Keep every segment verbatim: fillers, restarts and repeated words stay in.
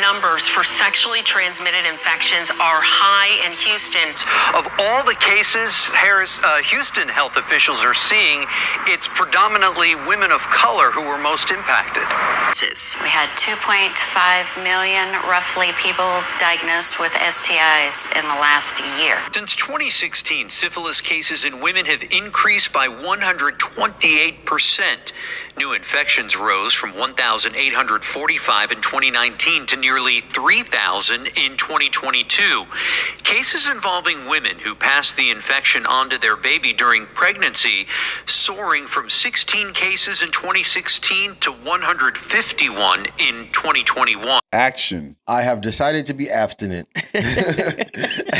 numbers for sexually transmitted infections are high in Houston. Of all the cases Harris, uh, Houston health officials are seeing, it's predominantly women of color who were most impacted. We had two point five million, roughly, people diagnosed with S T Is in the last year. Since twenty sixteen, syphilis cases in women have increased by one hundred twenty-eight percent. New infections rose from one thousand eight hundred forty-five in twenty nineteen to nearly three thousand in twenty twenty-two. Cases involving women who passed the infection onto their baby during pregnancy soaring from sixteen cases in twenty sixteen to one hundred fifty-one in twenty twenty-one. Action. I have decided to be abstinent.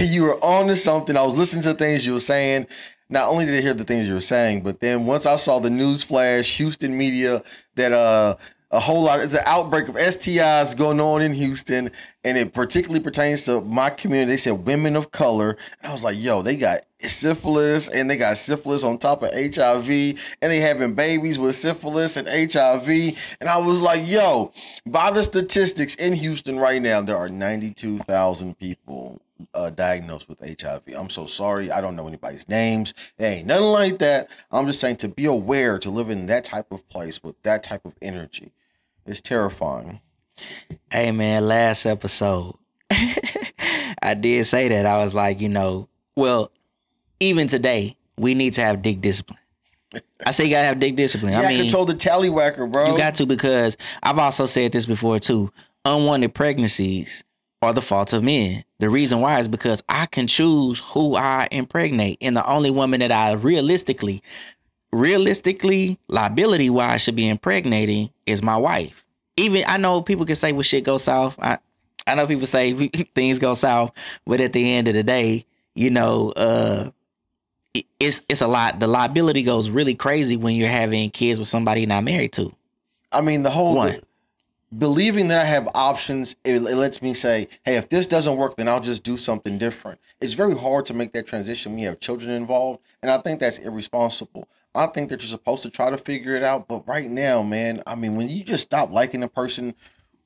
You were on to something. I was listening to things you were saying. Not only did I hear the things you were saying, but then once I saw the news flash, Houston media, that uh, a whole lot, it's an outbreak of S T Is going on in Houston, and it particularly pertains to my community. They said women of color. And I was like, yo, they got syphilis, and they got syphilis on top of H I V, and they having babies with syphilis and H I V. And I was like, yo, by the statistics in Houston right now, there are ninety-two thousand people Uh, diagnosed with H I V. I'm so sorry. I don't know anybody's names. It ain't nothing like that. I'm just saying, to be aware, to live in that type of place with that type of energy, it's terrifying. Hey man, last episode, I did say that. I was like, you know, well, even today, we need to have dick discipline. I say you gotta have dick discipline. Yeah, I mean, control the tallywhacker, bro. You got to, because I've also said this before too. Unwanted pregnancies are the fault of men. The reason why is because I can choose who I impregnate, and the only woman that I realistically, realistically, liability-wise should be impregnating is my wife. Even, I know people can say, well, shit go south. I, I know people say things go south, but at the end of the day, you know, uh, it, it's, it's a lot. The liability goes really crazy when you're having kids with somebody you're not married to. I mean, the whole... One. Believing that I have options, it, it lets me say, hey, if this doesn't work, then I'll just do something different. It's very hard to make that transition when you have children involved, and I think that's irresponsible. I think that you're supposed to try to figure it out, but right now, man, I mean, when you just stop liking a person,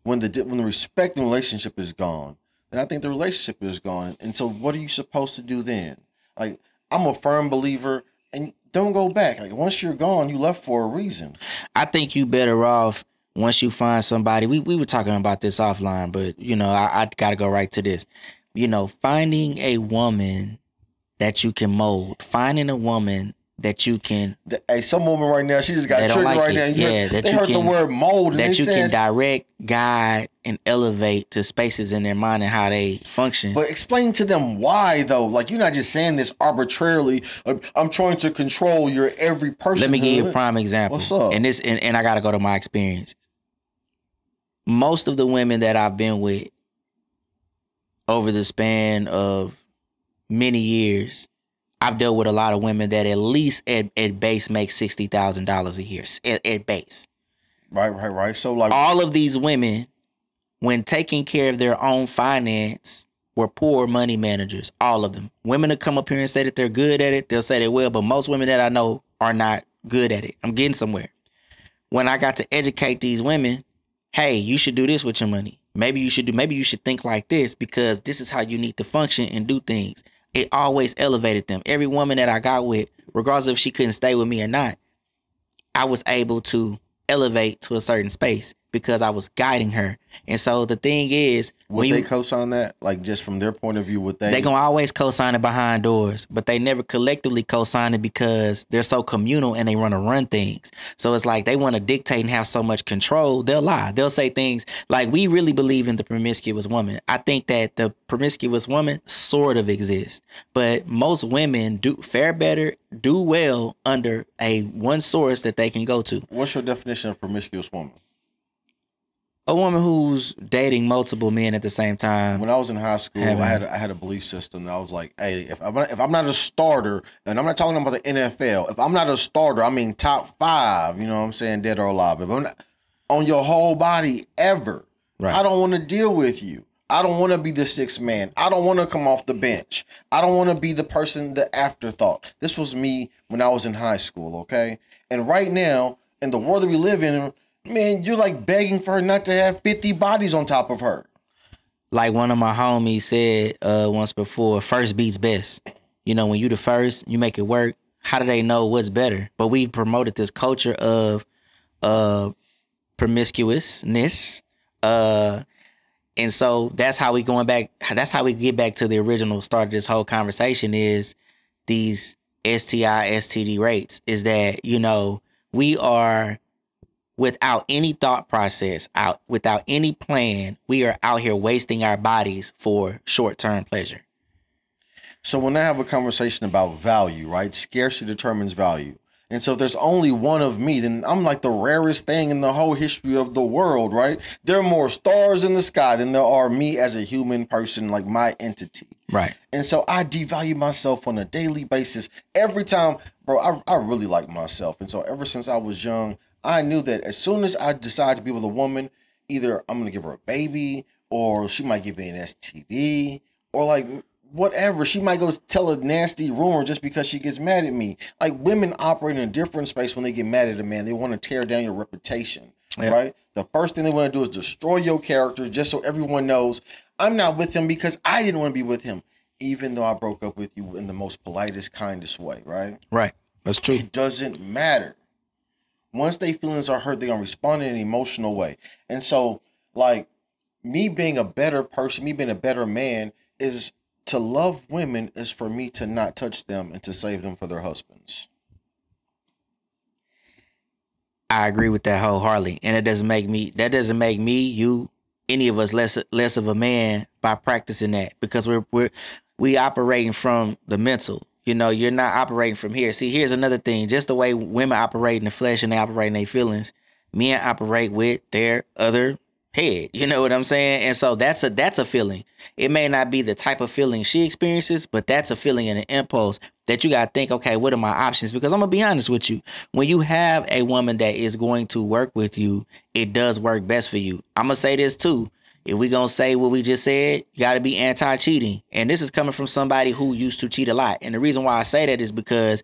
when the when the respect in the relationship is gone, then I think the relationship is gone. And so what are you supposed to do then? Like, I'm a firm believer, and don't go back. Like, once you're gone, you left for a reason. I think you better off... Once you find somebody, we, we were talking about this offline, but, you know, I, I got to go right to this. You know, finding a woman that you can mold, finding a woman that you can. Hey, some woman right now, she just got triggered like right it. now. You yeah, heard, that they you heard can, the word mold. And that you said, can direct, guide, and elevate to spaces in their mind and how they function. But explain to them why, though. Like, you're not just saying this arbitrarily. I'm trying to control your every person. Let me give you a prime example. What's up? And this, and, and I got to go to my experience. Most of the women that I've been with over the span of many years, I've dealt with a lot of women that at least at, at base make sixty thousand dollars a year, at, at base. Right, right, right. So like all of these women, when taking care of their own finance, were poor money managers, all of them. Women will come up here and say that they're good at it. They'll say they will, but most women that I know are not good at it. I'm getting somewhere. When I got to educate these women, hey, you should do this with your money. Maybe you should do, maybe you should think like this, because this is how you need to function and do things. It always elevated them. Every woman that I got with, regardless if she couldn't stay with me or not, I was able to elevate to a certain space because I was guiding her. And so the thing is, would when you, they co-sign that? Like, just from their point of view, would they? They're going to always co-sign it behind doors, but they never collectively co-sign it because they're so communal and they want to run things. So it's like they want to dictate and have so much control. They'll lie. They'll say things like, we really believe in the promiscuous woman. I think that the promiscuous woman sort of exists, but most women do fare better, do well under a one source that they can go to. What's your definition of promiscuous woman? A woman who's dating multiple men at the same time. When I was in high school, having... I had a, I had a belief system that I was like, hey, if I'm not, if I'm not a starter, and I'm not talking about the N F L, if I'm not a starter, I mean top five, you know what I'm saying, dead or alive. If I'm not on your whole body ever, right. I don't want to deal with you. I don't want to be the sixth man. I don't want to come off the bench. I don't want to be the person, the afterthought. This was me when I was in high school, okay? And right now, in the world that we live in, man, you're like begging for her not to have fifty bodies on top of her. like one of my homies said uh, once before, first beats best. You know, when you the first, you make it work. How do they know what's better? But we promoted this culture of uh, promiscuousness. Uh, and so that's how we going back. That's how we get back to the original start of this whole conversation is these S T I, S T D rates is that, you know, we are without any thought process, out without any plan, we are out here wasting our bodies for short-term pleasure. So when I have a conversation about value, right, scarcity determines value. And so if there's only one of me, then I'm like the rarest thing in the whole history of the world, right? There are more stars in the sky than there are me as a human person, like my entity. Right. And so I devalue myself on a daily basis. Every time, bro, I, I really like myself. And so ever since I was young, I knew that as soon as I decide to be with a woman, either I'm going to give her a baby or she might give me an S T D or like... whatever, she might go tell a nasty rumor just because she gets mad at me. Like, women operate in a different space when they get mad at a man. They want to tear down your reputation, yeah. right? The first thing they want to do is destroy your character just so everyone knows I'm not with him because I didn't want to be with him, even though I broke up with you in the most politest, kindest way, right? Right. That's true. It doesn't matter. Once their feelings are hurt, they're going to respond in an emotional way. And so, like, me being a better person, me being a better man is... to love women is for me to not touch them and to save them for their husbands. I agree with that wholeheartedly. And it doesn't make me, that doesn't make me, you, any of us less less of a man by practicing that, because we're we're we operating from the mental. You know, you're not operating from here. See, here's another thing. Just the way women operate in the flesh and they operate in their feelings, men operate with their other head, you know what I'm saying? And so that's a that's a feeling. It may not be the type of feeling she experiences, but that's a feeling and an impulse that you got to think, okay, what are my options? Because I'm going to be honest with you. When you have a woman that is going to work with you, it does work best for you. I'm going to say this too. If we're going to say what we just said, you got to be anti-cheating. And this is coming from somebody who used to cheat a lot. And the reason why I say that is because,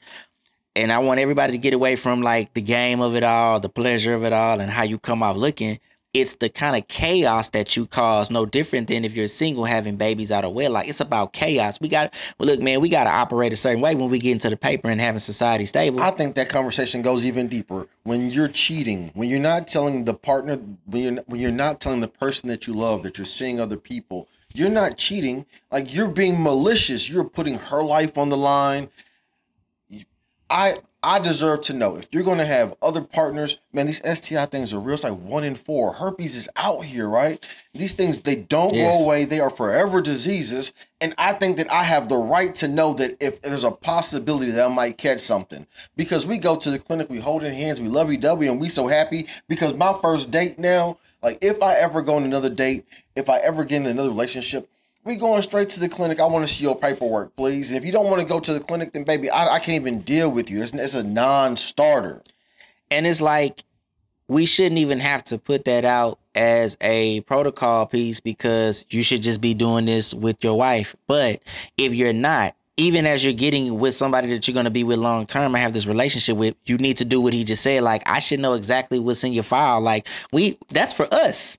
and I want everybody to get away from like the game of it all, the pleasure of it all, and how you come off looking. It's the kind of chaos that you cause, no different than if you're single having babies out of wedlock. It's about chaos. We got, well, look, man, we got to operate a certain way when we get into the paper and having society stable. I think that conversation goes even deeper. When you're cheating, when you're not telling the partner, when you're when you're not telling the person that you love that you're seeing other people, you're not cheating. Like, you're being malicious. You're putting her life on the line. I. I deserve to know. If you're going to have other partners, man, these S T I things are real. It's like one in four. Herpes is out here, right? These things, they don't yes. go away. They are forever diseases. And I think that I have the right to know that if there's a possibility that I might catch something. Because we go to the clinic, we holding hands, we lovey-dovey, and we so happy. Because my first date now, like if I ever go on another date, if I ever get in another relationship, we going straight to the clinic. I want to see your paperwork, please. And if you don't want to go to the clinic, then baby, I, I can't even deal with you. It's, it's a non-starter. And it's like, we shouldn't even have to put that out as a protocol piece because you should just be doing this with your wife. But if you're not, even as you're getting with somebody that you're going to be with long term and have this relationship with, you need to do what he just said. Like, I should know exactly what's in your file. Like, we, that's for us.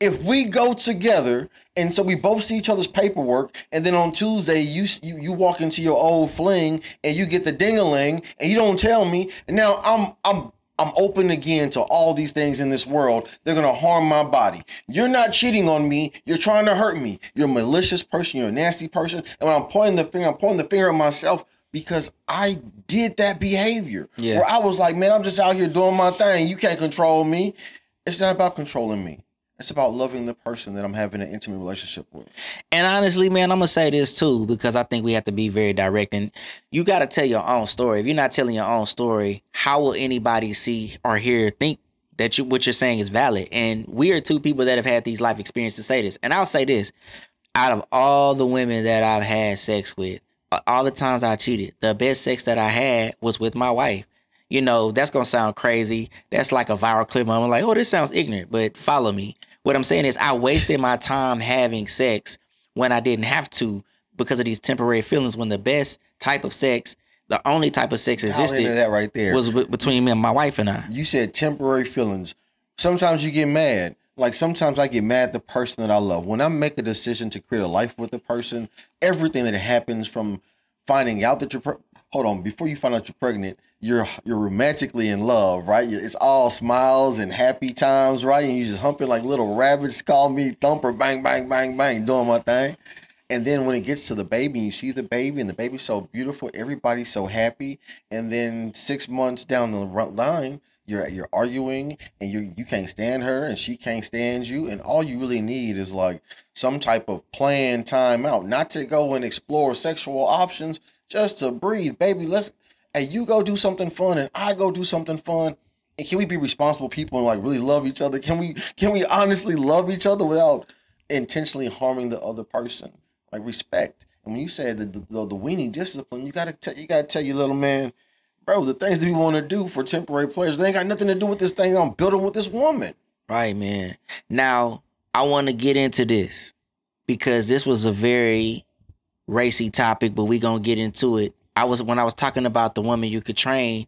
If we go together and so we both see each other's paperwork, and then on Tuesday you you, you walk into your old fling and you get the ding-a-ling and you don't tell me, and now I'm I'm I'm open again to all these things in this world. They're gonna harm my body. You're not cheating on me. You're trying to hurt me. You're a malicious person. You're a nasty person. And when I'm pointing the finger, I'm pointing the finger at myself because I did that behavior. Yeah. Where I was like, man, I'm just out here doing my thing. You can't control me. It's not about controlling me. It's about loving the person that I'm having an intimate relationship with. And honestly, man, I'm going to say this too, because I think we have to be very direct. And you got to tell your own story. If you're not telling your own story, how will anybody see or hear, think that you, what you're saying is valid? And we are two people that have had these life experiences say this. And I'll say this, out of all the women that I've had sex with, all the times I cheated, the best sex that I had was with my wife. You know, that's going to sound crazy. That's like a viral clip. I'm like, oh, this sounds ignorant, but follow me. What I'm saying is I wasted my time having sex when I didn't have to because of these temporary feelings when the best type of sex, the only type of sex existed that right there. was between me and my wife and I. You said temporary feelings. Sometimes you get mad. Like sometimes I get mad at the person that I love. When I make a decision to create a life with a person, everything that happens from finding out that you're pre- hold on, before you find out you're pregnant, you're you're romantically in love, right? It's all smiles and happy times, right? And you just humping like little rabbits, call me thumper, bang, bang, bang, bang, doing my thing. And then when it gets to the baby, and you see the baby, and the baby's so beautiful, everybody's so happy. And then six months down the line, you're you're arguing, and you you can't stand her, and she can't stand you. And all you really need is like some type of planned time out, not to go and explore sexual options, just to breathe, baby. Let's and you go do something fun, and I go do something fun. And can we be responsible people and like really love each other? Can we can we honestly love each other without intentionally harming the other person? Like respect. And when you said the the, the weenie discipline, you gotta tell you gotta tell your little man, bro, the things that we want to do for temporary pleasure, they ain't got nothing to do with this thing I'm building with this woman. Right, man. Now I want to get into this because this was a very racy topic, but we gonna get into it. I was when I was talking about the woman you could train,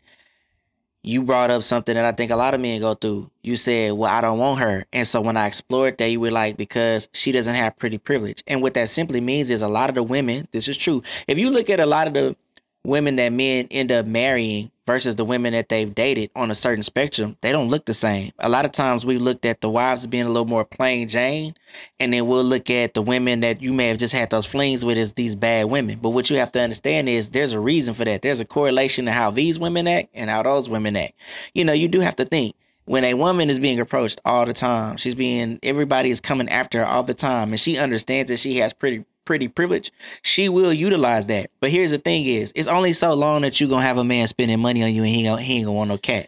you brought up something that I think a lot of men go through. You said, well, I don't want her. And so when I explored that, you were like, because she doesn't have pretty privilege. And what that simply means is a lot of the women, this is true. If you look at a lot of the women that men end up marrying versus the women that they've dated on a certain spectrum, they don't look the same. A lot of times we looked at the wives being a little more plain Jane, and then we'll look at the women that you may have just had those flings with as these bad women. But what you have to understand is there's a reason for that. There's a correlation to how these women act and how those women act. You know, you do have to think. When a woman is being approached all the time, she's being, everybody is coming after her all the time, and she understands that she has pretty pretty privilege, she will utilize that. But here's the thing is, it's only so long that you're going to have a man spending money on you, and he ain't gonna, he ain't gonna want no cat.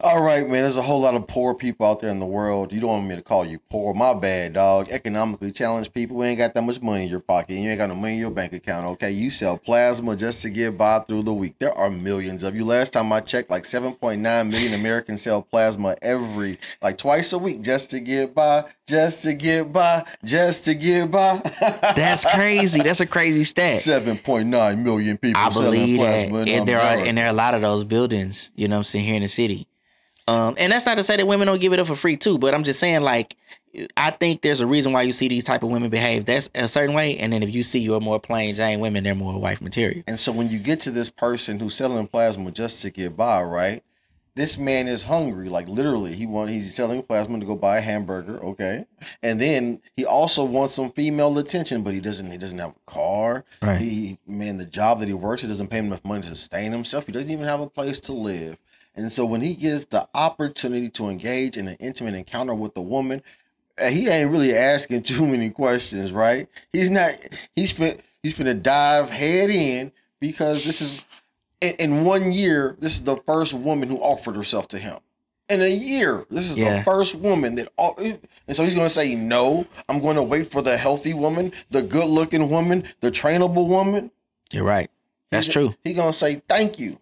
All right, man, there's a whole lot of poor people out there in the world. You don't want me to call you poor. My bad, dog. Economically challenged people, we ain't got that much money in your pocket, and you ain't got no money in your bank account, okay? You sell plasma just to get by through the week. There are millions of you. Last time I checked, like seven point nine million Americans sell plasma every, like twice a week just to get by, just to get by, just to get by. That's crazy. That's a crazy stat. seven point nine million people I believe selling plasma. That. And there are, and there are a lot of those buildings, you know what I'm saying, here in the city. Um, and that's not to say that women don't give it up for free too, but I'm just saying, like, I think there's a reason why you see these type of women behave that's a certain way, and then if you see your more plain Jane women, they're more wife material. And so when you get to this person who's selling plasma just to get by, right? This man is hungry, like literally. He want he's selling plasma to go buy a hamburger, okay? And then he also wants some female attention, but he doesn't. He doesn't have a car. Right. He man, the job that he works, it doesn't pay him enough money to sustain himself. He doesn't even have a place to live. And so when he gets the opportunity to engage in an intimate encounter with a woman, he ain't really asking too many questions, right? He's not, he's fin- he's finna dive head in because this is, in, in one year, this is the first woman who offered herself to him. In a year, this is yeah. the first woman that, and so he's going to say, no, I'm going to wait for the healthy woman, the good looking woman, the trainable woman. You're right. That's he's, true. He's going to say, thank you.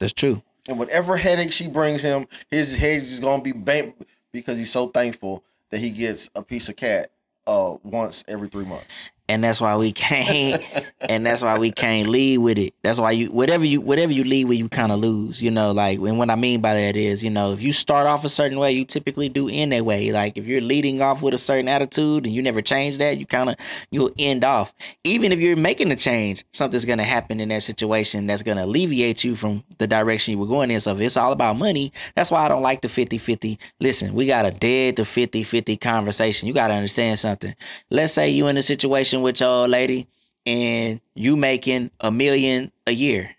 That's true. And whatever headache she brings him, his head is going to be bent because he's so thankful that he gets a piece of cat uh, once every three months. And that's why we can't. and that's why we can't lead with it. That's why you whatever you whatever you lead with, you kind of lose. You know, like, and what I mean by that is, you know, if you start off a certain way, you typically do end that way. Like, if you're leading off with a certain attitude and you never change that, you kind of you'll end off. Even if you're making a change, something's gonna happen in that situation that's gonna alleviate you from the direction you were going in. So if it's all about money, that's why I don't like the fifty-fifty. Listen, we got a dead to fifty-fifty conversation. You gotta understand something. Let's say you in a situation with your old lady and you making a million a year.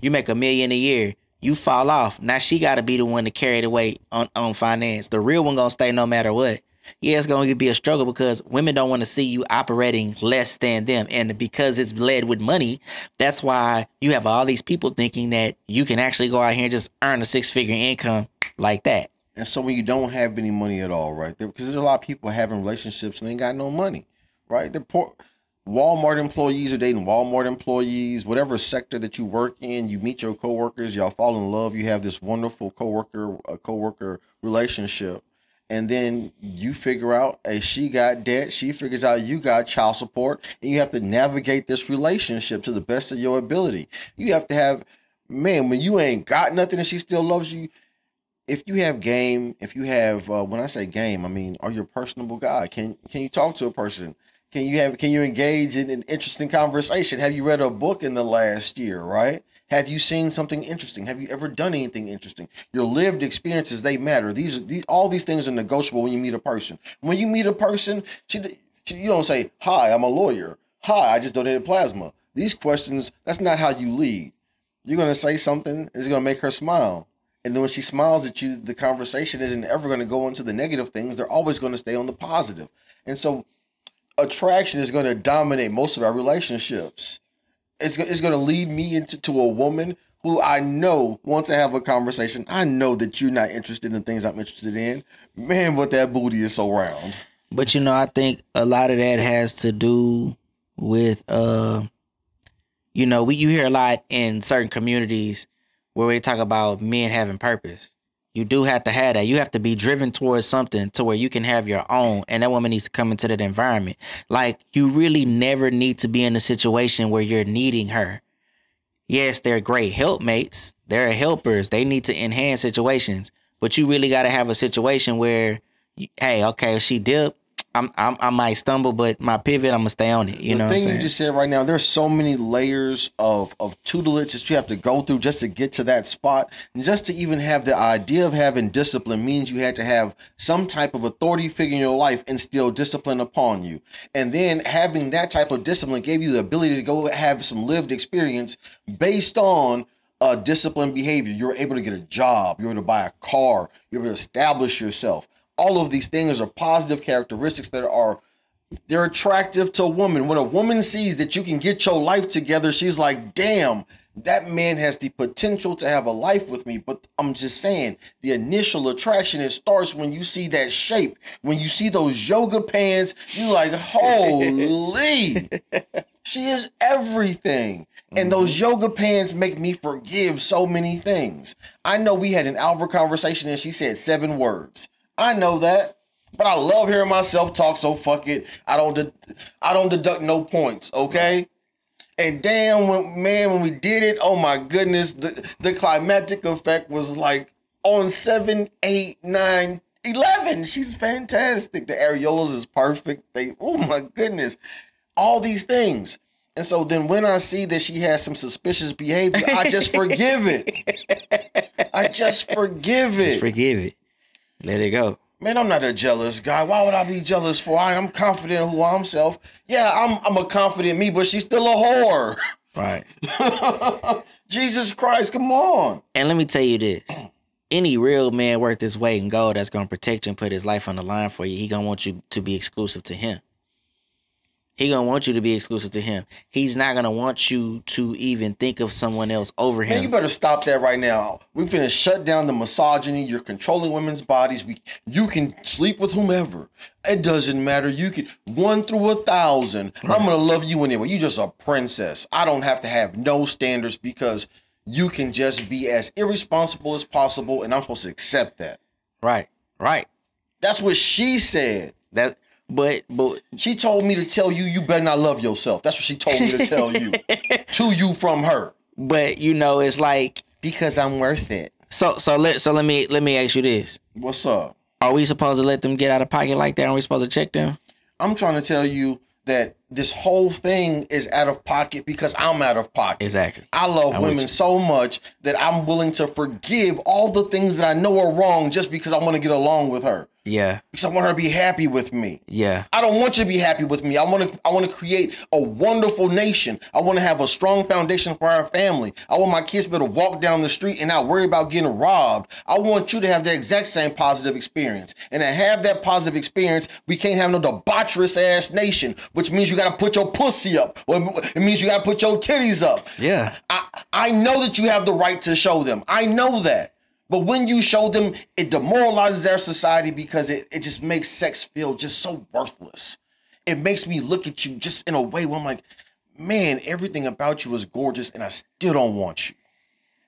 You make a million a year. You fall off. Now she got to be the one to carry the weight on, on finance. The real one going to stay no matter what. Yeah, it's going to be a struggle because women don't want to see you operating less than them. And because it's led with money, that's why you have all these people thinking that you can actually go out here and just earn a six-figure income like that. And so when you don't have any money at all, right? Because there's a lot of people having relationships and they ain't got no money. Right, they're poor. Walmart employees are dating Walmart employees. Whatever sector that you work in, you meet your coworkers, y'all fall in love. You have this wonderful coworker, uh, coworker relationship, and then you figure out, hey, she got debt. She figures out you got child support, and you have to navigate this relationship to the best of your ability. You have to have, man, when you ain't got nothing and she still loves you. if you have game, if you have, uh, when I say game, I mean, are you a personable guy? Can can you talk to a person? Can you have, can you engage in an interesting conversation? Have you read a book in the last year, right? Have you seen something interesting? Have you ever done anything interesting? Your lived experiences, they matter. These, these all these things are negotiable when you meet a person. When you meet a person, she, she, you don't say, hi, I'm a lawyer. Hi, I just donated plasma. These questions, that's not how you lead. You're going to say something that's going to make her smile. And then when she smiles at you, the conversation isn't ever going to go into the negative things. They're always going to stay on the positive. And so attraction is going to dominate most of our relationships. It's, it's going to lead me into to a woman who I know wants to have a conversation. I know that you're not interested in things I'm interested in. Man, but that booty is so round. But, you know, I think a lot of that has to do with, uh, you know, we you hear a lot in certain communities where they talk about men having purpose. You do have to have that. You have to be driven towards something to where you can have your own. And that woman needs to come into that environment. Like, you really never need to be in a situation where you're needing her. Yes, they're great helpmates. They're helpers. They need to enhance situations. But you really got to have a situation where, hey, okay, she dipped. I'm, I'm, I might stumble, but my pivot, I'm going to stay on it. You know what I'm saying? The thing you just said right now, there's so many layers of, of tutelage that you have to go through just to get to that spot. And just to even have the idea of having discipline means you had to have some type of authority figure in your life instill discipline upon you. And then having that type of discipline gave you the ability to go have some lived experience based on uh, disciplined behavior. You were able to get a job. You were able to buy a car. You were able to establish yourself. All of these things are positive characteristics that are, they're attractive to a woman. When a woman sees that you can get your life together, she's like, damn, that man has the potential to have a life with me. But I'm just saying, the initial attraction, it starts when you see that shape. When you see those yoga pants, you're like, holy, she is everything. And those yoga pants make me forgive so many things. I know we had an hour conversation and she said seven words. I know that, but I love hearing myself talk, so fuck it. I don't I don't deduct no points, okay? And damn, when, man, when we did it, oh my goodness, the, the climactic effect was like on seven, eight, nine, eleven. She's fantastic. The areolas is perfect. They, oh my goodness, all these things. And so then when I see that she has some suspicious behavior, I just forgive it. I just forgive it. Just forgive it. Let it go. Man, I'm not a jealous guy. Why would I be jealous for? I am confident in who I'm self. Yeah, I'm I'm a confident me, but she's still a whore. Right. Jesus Christ, come on. And let me tell you this. Any real man worth his weight in gold that's going to protect you and put his life on the line for you, he going to want you to be exclusive to him. He going to want you to be exclusive to him. He's not going to want you to even think of someone else over him. Man, you better stop that right now. We're finna shut down the misogyny. You're controlling women's bodies. We, you can sleep with whomever. It doesn't matter. You can one through a thousand. Right. I'm going to love you anyway. You just a princess. I don't have to have no standards because you can just be as irresponsible as possible, and I'm supposed to accept that. Right, right. That's what she said. That. But but she told me to tell you, you better not love yourself. That's what she told me to tell you. To you from her. But you know, it's like, because I'm worth it. So so let so let me let me ask you this. What's up? Are we supposed to let them get out of pocket like that? Are we supposed to check them? I'm trying to tell you that this whole thing is out of pocket because I'm out of pocket. Exactly. I love women so much that I'm willing to forgive all the things that I know are wrong just because I want to get along with her. Yeah. Because I want her to be happy with me. Yeah. I don't want you to be happy with me. I want to I want to create a wonderful nation. I want to have a strong foundation for our family. I want my kids to be able to walk down the street and not worry about getting robbed. I want you to have the exact same positive experience. And to have that positive experience, we can't have no debaucherous ass nation, which means you got to put your pussy up. Well, it means you got to put your titties up. Yeah. I, I know that you have the right to show them. I know that. But when you show them, it demoralizes our society because it, it just makes sex feel just so worthless. It makes me look at you just in a way where I'm like, man, everything about you is gorgeous and I still don't want you.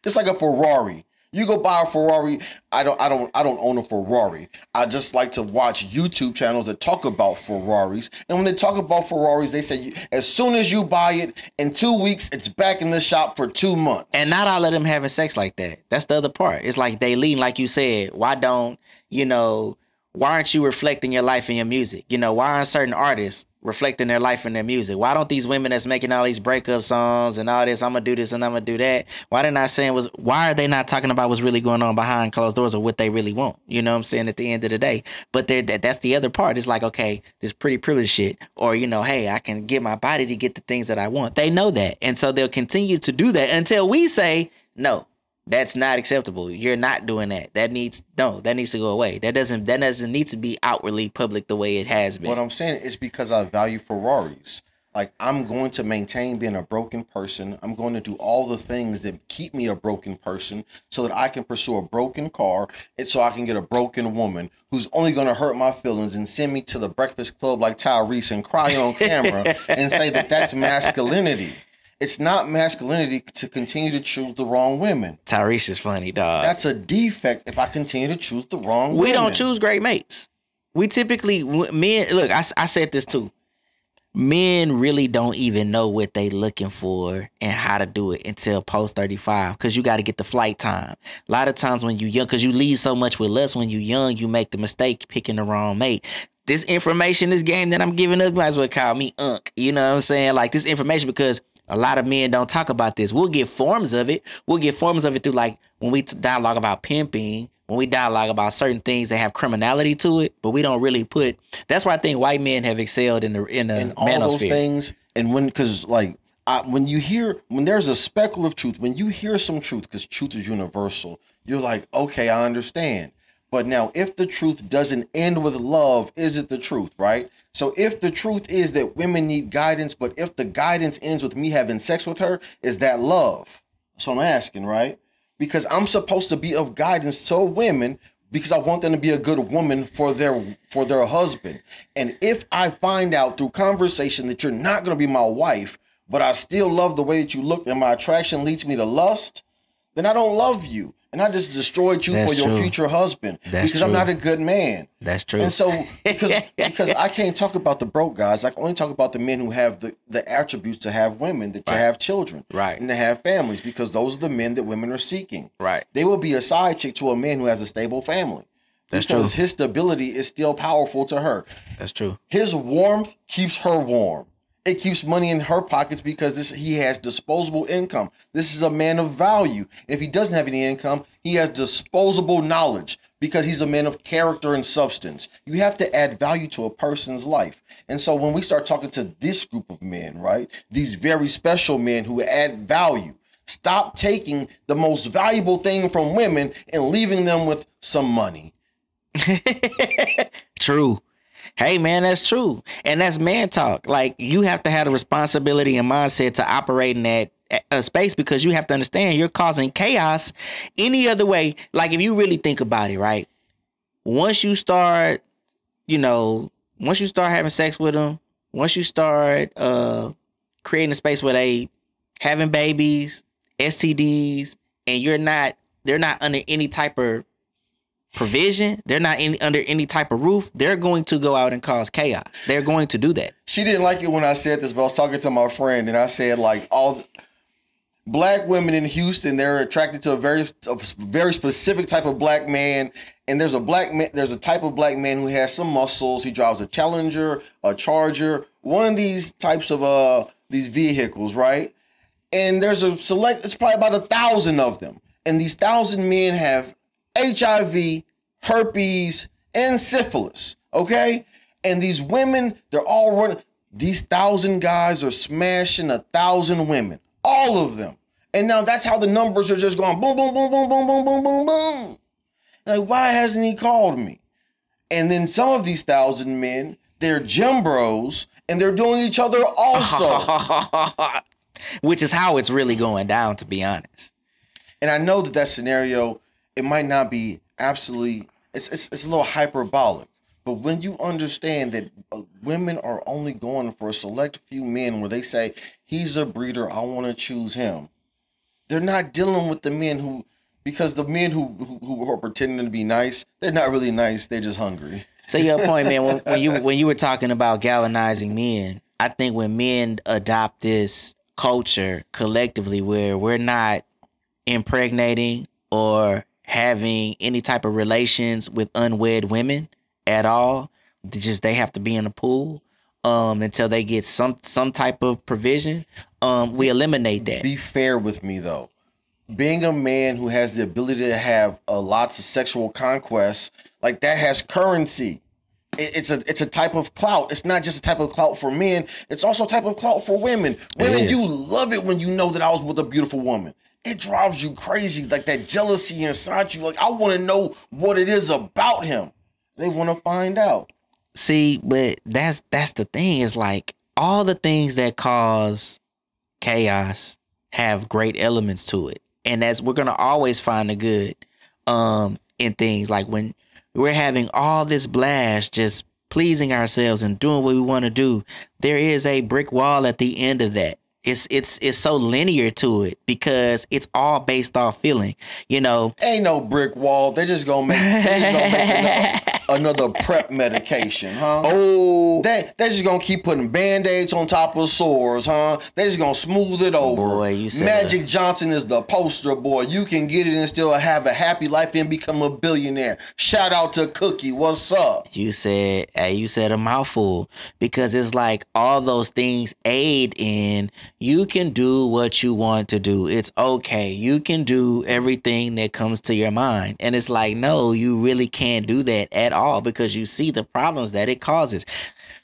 It's like a Ferrari. You go buy a Ferrari. I don't, I don't, I don't own a Ferrari. I just like to watch YouTube channels that talk about Ferraris. And when they talk about Ferraris, they say, as soon as you buy it in two weeks, it's back in the shop for two months. And not all of them having sex like that. That's the other part. It's like they lean, like you said, why don't, you know, why aren't you reflecting your life in your music? You know, why aren't certain artists reflecting their life in their music? Why don't these women that's making all these breakup songs and all this, I'm gonna do this and I'm gonna do that, why they're not saying was why are they not talking about what's really going on behind closed doors or what they really want? You know what I'm saying? At the end of the day, but they're, that that's the other part. It's like, okay, this pretty privilege shit, or you know, hey, I can get my body to get the things that I want. They know that, and so they'll continue to do that until we say no. That's not acceptable. You're not doing that. That needs no. That needs to go away. That doesn't. That doesn't need to be outwardly public the way it has been. What I'm saying is because I value Ferraris. Like, I'm going to maintain being a broken person. I'm going to do all the things that keep me a broken person, so that I can pursue a broken car, and so I can get a broken woman who's only going to hurt my feelings and send me to the Breakfast Club like Tyrese and cry on camera and say that that's masculinity. It's not masculinity to continue to choose the wrong women. Tyrese is funny, dog. That's a defect if I continue to choose the wrong women. We don't choose great mates. We typically, men, look, I, I said this too. Men really don't even know what they looking for and how to do it until post thirty-five, because you got to get the flight time. A lot of times when you young, because you lead so much with lust when you young, you make the mistake picking the wrong mate. This information, this game that I'm giving up, might as well call me Unc. You know what I'm saying? Like this information, because a lot of men don't talk about this. We'll get forms of it. We'll get forms of it through, like, when we dialogue about pimping, when we dialogue about certain things that have criminality to it, but we don't really put. That's why I think white men have excelled in the in the manosphere. All those things, and when, because like I, when you hear when there's a speckle of truth, when you hear some truth, because truth is universal, you're like, okay, I understand. But now, if the truth doesn't end with love, is it the truth, right? So if the truth is that women need guidance, but if the guidance ends with me having sex with her, is that love? That's what I'm asking, right? Because I'm supposed to be of guidance to women because I want them to be a good woman for their for their husband. And if I find out through conversation that you're not going to be my wife, but I still love the way that you look and my attraction leads me to lust, then I don't love you. And I just destroyed you That's for your true. future husband That's because true. I'm not a good man. That's true. And so because because I can't talk about the broke guys. I can only talk about the men who have the, the attributes to have women, that right. to have children, right, and to have families, because those are the men that women are seeking. Right. They will be a side chick to a man who has a stable family. That's because true. His stability is still powerful to her. That's true. His warmth keeps her warm. It keeps money in her pockets because this he has disposable income. This is a man of value. If he doesn't have any income, he has disposable knowledge because he's a man of character and substance. You have to add value to a person's life. And so when we start talking to this group of men, right, these very special men who add value, stop taking the most valuable thing from women and leaving them with some money. True. Hey, man, that's true. And that's man talk. Like, you have to have the responsibility and mindset to operate in that uh, space, because you have to understand you're causing chaos any other way. Like, if you really think about it, right? Once you start, you know, once you start having sex with them, once you start uh, creating a space where they having babies, S T Ds, and you're not, they're not under any type of provision, they're not in, under any type of roof, they're going to go out and cause chaos. They're going to do that. She didn't like it when I said this, but I was talking to my friend, and I said, like, all the black women in Houston, they're attracted to a very a very specific type of black man, and there's a black man, there's a type of black man who has some muscles. He drives a Challenger, a Charger, one of these types of uh these vehicles, right? And there's a select, it's probably about a thousand of them, and these thousand men have H I V, herpes, and syphilis, okay? And these women, they're all running. These thousand guys are smashing a thousand women, all of them. And now that's how the numbers are just going boom, boom, boom, boom, boom, boom, boom, boom, boom. Like, why hasn't he called me? And then some of these thousand men, they're gym bros, and they're doing each other also. Which is how it's really going down, to be honest. And I know that that scenario, it might not be absolutely, it's, it's, it's a little hyperbolic, but when you understand that women are only going for a select few men where they say, he's a breeder, I want to choose him. They're not dealing with the men who, Because the men who, who who are pretending to be nice, they're not really nice. They're just hungry. To your point, man, when, when you when you were talking about galvanizing men, I think when men adopt this culture collectively where we're not impregnating or having any type of relations with unwed women at all, just they have to be in the pool um, until they get some some type of provision. Um, we eliminate that. Be fair with me though. Being a man who has the ability to have uh, lots of sexual conquests, like that has currency. It, it's a it's a type of clout. It's not just a type of clout for men. It's also a type of clout for women. Women, you love it when you know that I was with a beautiful woman. It drives you crazy, like that jealousy inside you. Like, I want to know what it is about him. They want to find out. See, but that's that's the thing. Is like all the things that cause chaos have great elements to it. And that's, we're going to always find the good um, in things. Like when we're having all this blast, just pleasing ourselves and doing what we want to do, there is a brick wall at the end of that. It's it's it's so linear to it because it's all based off feeling, you know. Ain't no brick wall. They're just going to make, they're just gonna make another, another prep medication, huh? Oh. They, they're just going to keep putting Band-Aids on top of sores, huh? They're just going to smooth it over. Boy, you said Magic that. Johnson is the poster boy. You can get it and still have a happy life and become a billionaire. Shout out to Cookie. What's up? You said, hey, you said a mouthful, because it's like all those things aid in... You can do what you want to do. It's okay. You can do everything that comes to your mind. And it's like, no, you really can't do that at all because you see the problems that it causes.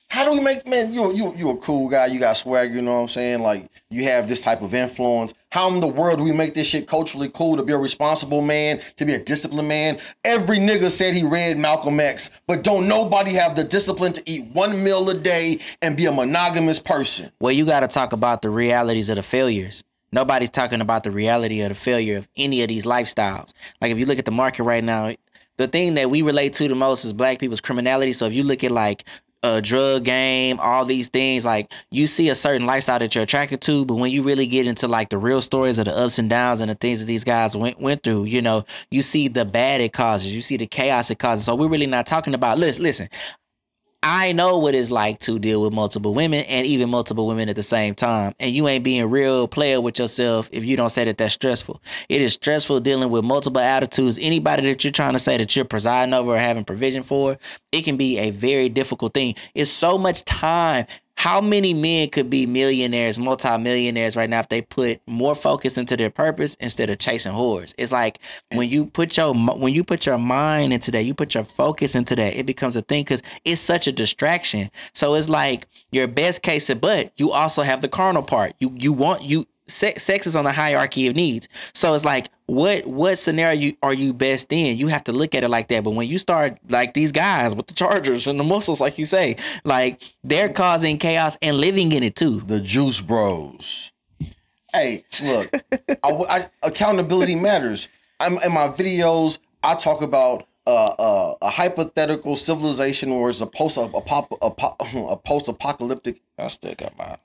How do we make, man, you, you, you're a cool guy. You got swag, you know what I'm saying? Like, you have this type of influence. How in the world do we make this shit culturally cool to be a responsible man, to be a disciplined man? Every nigga said he read Malcolm X, but don't nobody have the discipline to eat one meal a day and be a monogamous person? Well, you got to talk about the realities of the failures. Nobody's talking about the reality of the failure of any of these lifestyles. Like, if you look at the market right now, the thing that we relate to the most is black people's criminality. So if you look at, like, a drug game, all these things, like you see a certain lifestyle that you're attracted to, but when you really get into like the real stories of the ups and downs and the things that these guys went went through, you know, you see the bad it causes, you see the chaos it causes. So we're really not talking about, listen, listen, I know what it's like to deal with multiple women and even multiple women at the same time. And you ain't being real player with yourself if you don't say that that's stressful. It is stressful dealing with multiple attitudes. Anybody that you're trying to say that you're presiding over or having provision for, it can be a very difficult thing. It's so much time. How many men could be millionaires, multimillionaires right now if they put more focus into their purpose instead of chasing whores? It's like when you put your when you put your mind into that, you put your focus into that, it becomes a thing because it's such a distraction. So it's like your best case, but you also have the carnal part. You you want you sex, sex is on the hierarchy of needs. So it's like what what scenario you, are you best in? You have to look at it like that. But when you start like these guys with the chargers and the muscles, like you say, like they're causing chaos and living in it too. The Juice Bros. Hey, look, I, I, accountability matters. I'm, in my videos, I talk about uh, uh, a hypothetical civilization where it's a post a, a, a post apocalyptic. I still got my.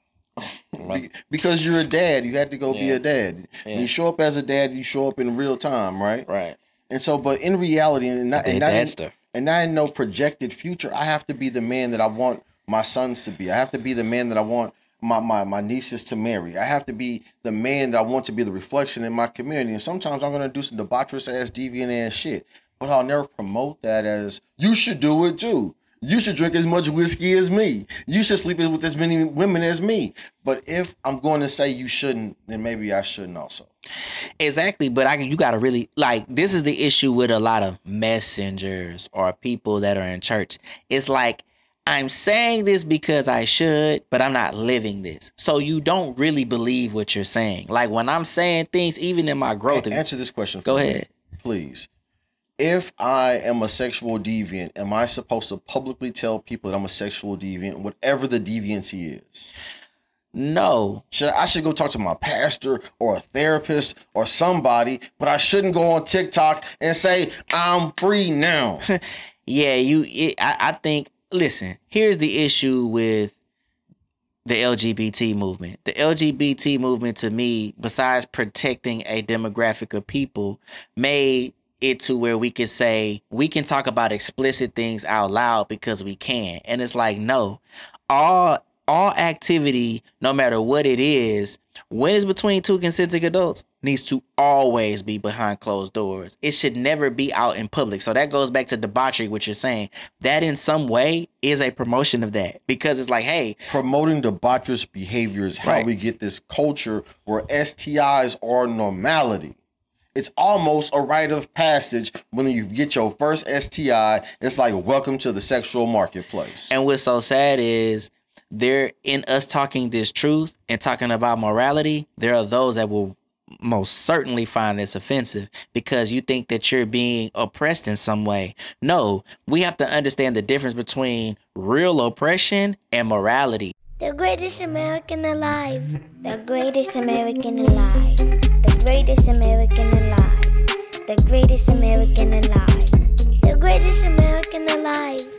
Because you're a dad, you had to go yeah. be a dad. Yeah. When you show up as a dad, you show up in real time, right? Right. And so, but in reality, and not, and not, in, and not in no projected future, I have to be the man that I want my sons to be. I have to be the man that I want my, my, my nieces to marry. I have to be the man that I want to be the reflection in my community. And sometimes I'm going to do some debaucherous ass, deviant ass shit, but I'll never promote that as, you should do it too. You should drink as much whiskey as me. You should sleep with as many women as me. But if I'm going to say you shouldn't, then maybe I shouldn't also. Exactly. But I you got to really, like, this is the issue with a lot of messengers or people that are in church. It's like, I'm saying this because I should, but I'm not living this. So you don't really believe what you're saying. Like, when I'm saying things, even in my growth. Hey, answer this question. Go ahead. Me, please. If I am a sexual deviant, am I supposed to publicly tell people that I'm a sexual deviant, whatever the deviancy is? No. Should I, I should go talk to my pastor or a therapist or somebody, but I shouldn't go on TikTok and say, I'm free now. yeah, you. It, I, I think, listen, here's the issue with the L G B T movement. The L G B T movement, to me, besides protecting a demographic of people, made it to where we could say, we can talk about explicit things out loud because we can. And it's like, no, all all activity, no matter what it is, when it's between two consenting adults, needs to always be behind closed doors. It should never be out in public. So that goes back to debauchery, which you're saying. That in some way is a promotion of that, because it's like, hey, promoting debaucherous behavior is how right. we get this culture where S T Is are normality. It's almost a rite of passage. When you get your first S T I, it's like, welcome to the sexual marketplace. And what's so sad is, there in us talking this truth and talking about morality, there are those that will most certainly find this offensive because you think that you're being oppressed in some way. No, we have to understand the difference between real oppression and morality. The greatest American alive. The greatest American alive. The greatest American alive. The greatest American alive. The greatest American alive.